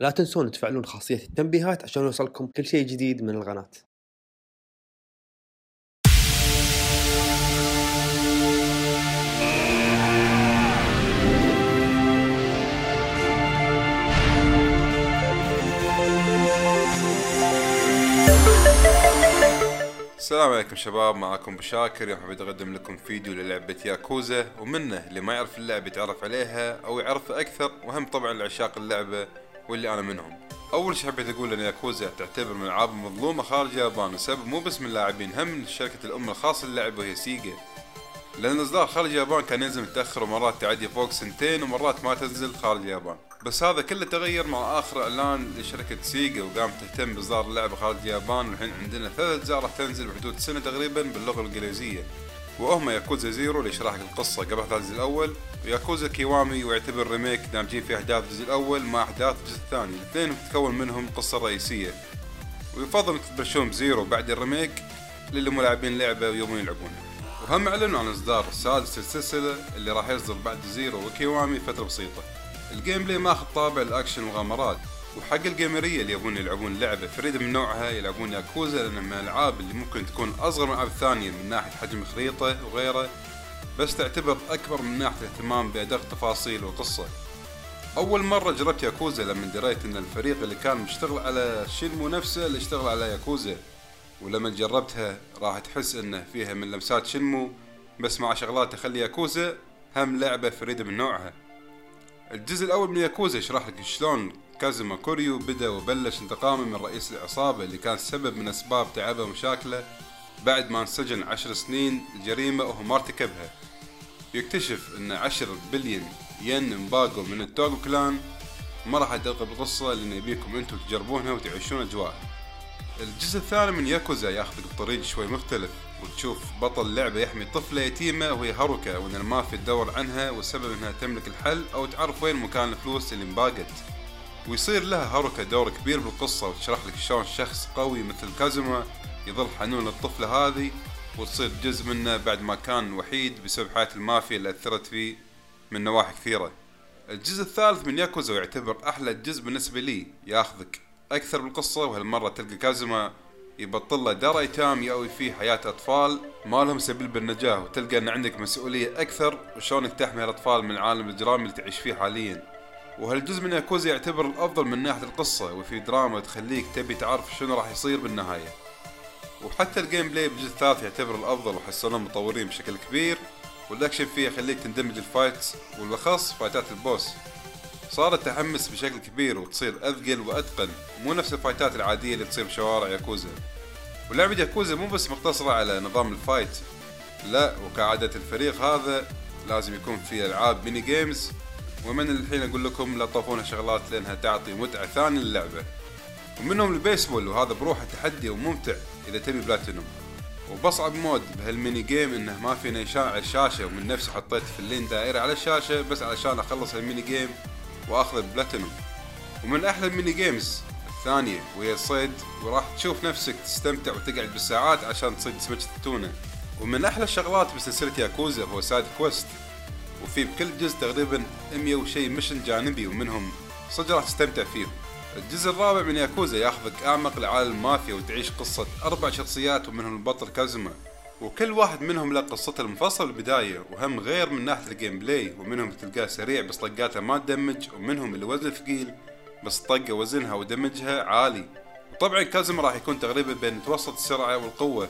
لا تنسون تفعلون خاصية التنبيهات عشان يوصلكم كل شيء جديد من القناة. السلام عليكم شباب، معكم بوشاكر. اليوم حابب اقدم لكم فيديو للعبة ياكوزا، ومنه اللي ما يعرف اللعبة يتعرف عليها او يعرفها اكثر، وهم طبعا لعشاق اللعبة واللي انا منهم. اول شيء حبيت اقول ان ياكوزا تعتبر من الالعاب المظلومة خارج اليابان، والسبب مو بس من اللاعبين، هم من الشركة الام الخاصة للعبة وهي سيجا، لان اصدار خارج اليابان كان ينزل متاخر ومرات تعدي فوق سنتين ومرات ما تنزل خارج اليابان. بس هذا كله تغير مع اخر اعلان لشركه سيجا، وقامت تهتم باصدار اللعبه خارج اليابان، والحين عندنا 3 اجزاء راح تنزل بحدود سنه تقريبا باللغه الانجليزيه، وهم ياكوزا زيرو لشرح لك القصه قبل احداث الجزء الاول، وياكوزا كيوامي، ويعتبر ريميك دامجين في احداث الجزء الاول مع احداث الجزء الثاني، الاثنين تتكون منهم القصه الرئيسيه. ويفضل انك تبلشون بزيرو بعد الريميك للي ملاعبين لعبه ويبون يلعبونها. وهم اعلنوا عن اصدار السادس للسلسله اللي راح يصدر بعد زيرو وكيوامي فتره بسيطه. الجيم بلاي ماخذ طابع الاكشن ومغامرات، وحق الجيمريه اللي يبون يلعبون لعبه فريده من نوعها يلعبون ياكوزا، لان من الالعاب اللي ممكن تكون اصغر من العاب الثانيه من ناحيه حجم الخريطه وغيره، بس تعتبر اكبر من ناحيه الاهتمام بادق تفاصيل وقصه. اول مره جربت ياكوزا لما دريت ان الفريق اللي كان مشتغل على شينمو نفسه اللي اشتغل على ياكوزا، ولما جربتها راح تحس انه فيها من لمسات شنمو، بس مع شغلات تخلي ياكوزا هم لعبه فريده من نوعها. الجزء الاول من ياكوزا يشرح لك شلون كازوما كوريو بدا وبلش انتقامه من رئيس العصابه اللي كان سبب من اسباب تعبه ومشاكله بعد ما انسجن 10 سنين الجريمه وهو ما ارتكبها. يكتشف ان 10 بليون ين انباقوا من التوجو كلان. ما راح ادقق بالقصه لان يبيكم انتم تجربونها وتعيشون اجواءها. الجزء الثاني من ياكوزا ياخذك بطريق شوي مختلف، وتشوف بطل اللعبة يحمي طفلة يتيمة وهي هاروكا، وان المافيا تدور عنها والسبب انها تملك الحل او تعرف وين مكان الفلوس اللي انباقت. ويصير لها هاروكا دور كبير بالقصة، وتشرح لك شلون شخص قوي مثل كازوما يظل حنون للطفلة هذه وتصير جزء منه بعد ما كان وحيد بسبب حياة المافيا اللي اثرت فيه من نواحي كثيرة. الجزء الثالث من ياكوزا يعتبر احلى جزء بالنسبة لي، ياخذك اكثر بالقصه، وهالمره تلقى كازوما يبطل له دار ايتام يأوي فيه حياه اطفال ما لهم سبيل بالنجاه، وتلقى ان عندك مسؤوليه اكثر وشلونك تحمي هالاطفال من العالم الجرامي اللي تعيش فيه حاليا. وهالجزء من ياكوزا يعتبر الافضل من ناحيه القصه، وفي دراما تخليك تبي تعرف شنو راح يصير بالنهايه. وحتى الجيم بلاي بالجزء الثالث يعتبر الافضل، وحسنوه المطورين بشكل كبير، والاكشن فيه يخليك تندمج الفايتس، وبالاخص فايتات البوس صار التحمس بشكل كبير وتصير اثقل واتقن، مو نفس الفايتات العاديه اللي تصير بشوارع ياكوزا. ولعبه ياكوزا مو بس مقتصره على نظام الفايت، لا، وكعاده الفريق هذا لازم يكون في العاب ميني جيمز، ومن الحين اقول لكم لا تطوفون شغلات لانها تعطي متعه ثانيه للعبه. ومنهم البيسبول، وهذا بروحه تحدي وممتع اذا تبي بلاتينوم. وبصعب مود بهالميني جيم انه ما في نيشان على الشاشه، ومن نفسي حطيت فلين دائره على الشاشه بس علشان اخلص الميني جيم واخذ البلاتينوم. ومن احلى الميني جيمز الثانيه وهي الصيد، وراح تشوف نفسك تستمتع وتقعد بالساعات عشان تصيد سمكة التونه. ومن احلى الشغلات بسلسله ياكوزا هو سايد كويست، وفي بكل جزء تقريبا 100 وشي مشن جانبي، ومنهم صدق راح تستمتع فيهم. الجزء الرابع من ياكوزا ياخذك اعمق لعالم المافيا، وتعيش قصه 4 شخصيات ومنهم البطل كازوما، وكل واحد منهم له قصته المفصل البداية، وهم غير من ناحية الجيم بلاي، ومنهم تلقاه سريع بس طقاته ما تدمج، ومنهم اللي وزنه ثقيل بس طقه وزنها ودمجها عالي. وطبعا كازوما راح يكون تقريبا بين متوسط السرعة والقوة،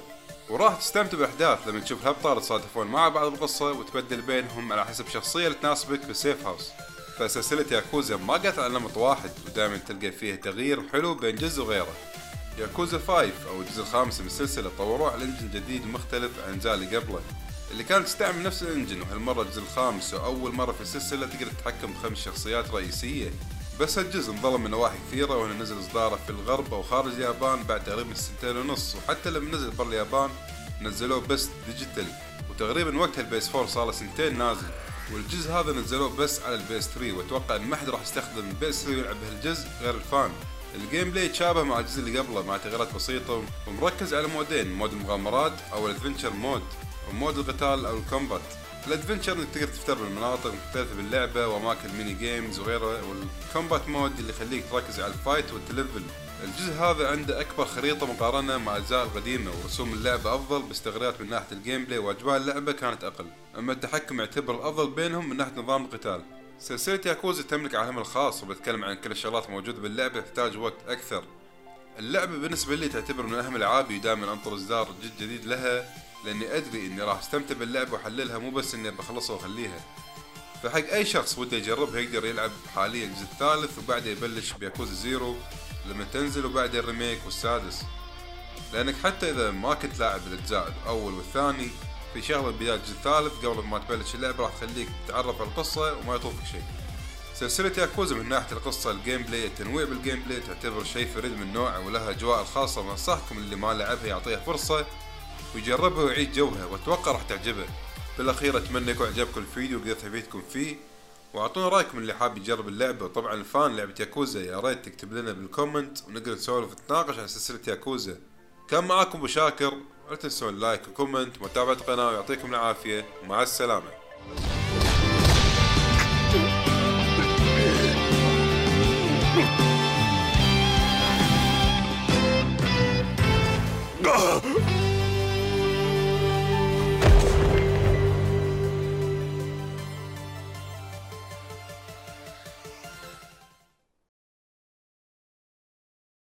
وراح تستمتع بالاحداث لما تشوف هالابطال يتصادفون مع بعض بالقصة وتبدل بينهم على حسب شخصية اللي تناسبك بالسيف هاوس. فسلسلة ياكوزا ما قعدت على نمط واحد، ودائما تلقى فيها تغيير حلو بين جزء وغيره. ياكوزا 5 أو الجزء الخامس من السلسلة طوروه على إنجن جديد مختلف عن الأجزاء اللي قبله، اللي كان تستعمل نفس الإنجن، وهالمرة الجزء الخامس وأول مرة في السلسلة تقدر تتحكم ب5 شخصيات رئيسية. بس هالجزء انظلم من نواحي كثيرة، وهنا نزل إصداره في الغرب أو خارج اليابان بعد تقريبا 2.5 سنين، وحتى لما نزل برا اليابان نزلوه بس ديجيتال، وتقريبا وقتها البيس 4 صار له 2 سنين نازل، والجزء هذا نزلوه بس على البيس 3، وأتوقع إن ما حد راح يستخدم البيس 3 ويلعب هالجزء غير الفان. الجيم بلاي تشابه مع الجزء اللي قبله مع تغييرات بسيطة، ومركز على مودين، مود المغامرات أو الادفنتشر مود، ومود القتال أو الكومبات. الادفنتشر انك تقدر تفتر بالمناطق المختلفه باللعبه واماكن الميني جيمز وغيرها، والكومبات مود اللي يخليك تركز على الفايت والتلفل. الجزء هذا عنده اكبر خريطه مقارنه مع الاجزاء القديمه، ورسوم اللعبه افضل باستغلالات من ناحيه الجيم بلاي، واجواء اللعبه كانت اقل، اما التحكم يعتبر الافضل بينهم من ناحيه نظام القتال. سلسله ياكوزا تملك عالمها الخاص، وبتكلم عن كل الشغلات الموجوده باللعبه تحتاج وقت اكثر. اللعبه بالنسبه لي تعتبر من اهم العابي، ودائما انطر اصدار جديد لها لاني ادري اني راح استمتع باللعبه واحللها، مو بس اني بخلصها واخليها. فحق اي شخص وده يجربها يقدر يلعب حاليا الجزء الثالث، وبعدها يبلش بياكوزا زيرو لما تنزل، وبعدها الريميك والسادس. لانك حتى اذا ما كنت لاعب الاجزاء الاول والثاني، في شغله بدايه الجزء الثالث قبل ما تبلش اللعبه راح تخليك تتعرف على القصه وما يطوفك شيء. سلسله ياكوزا من ناحيه القصه، الجيم بلاي، التنويع بالجيم بلاي تعتبر شيء فريد من نوعه ولها اجواء الخاصه، وانصحكم اللي ما لعبها يعطيها فرصه ويجربها ويعيد جوها، واتوقع راح تعجبه. بالاخير اتمنى يكون عجبكم الفيديو وقدرت افيدكم فيه، واعطونا رايكم اللي حاب يجرب اللعبه، وطبعا الفان لعبه ياكوزا يا ريت تكتب لنا بالكومنت ونقدر نسولف ونتناقش عن سلسله ياكوزا. كان معاكم بوشاكر، لا تنسون لايك وكومنت ومتابعه القناه، ويعطيكم العافيه ومع السلامه.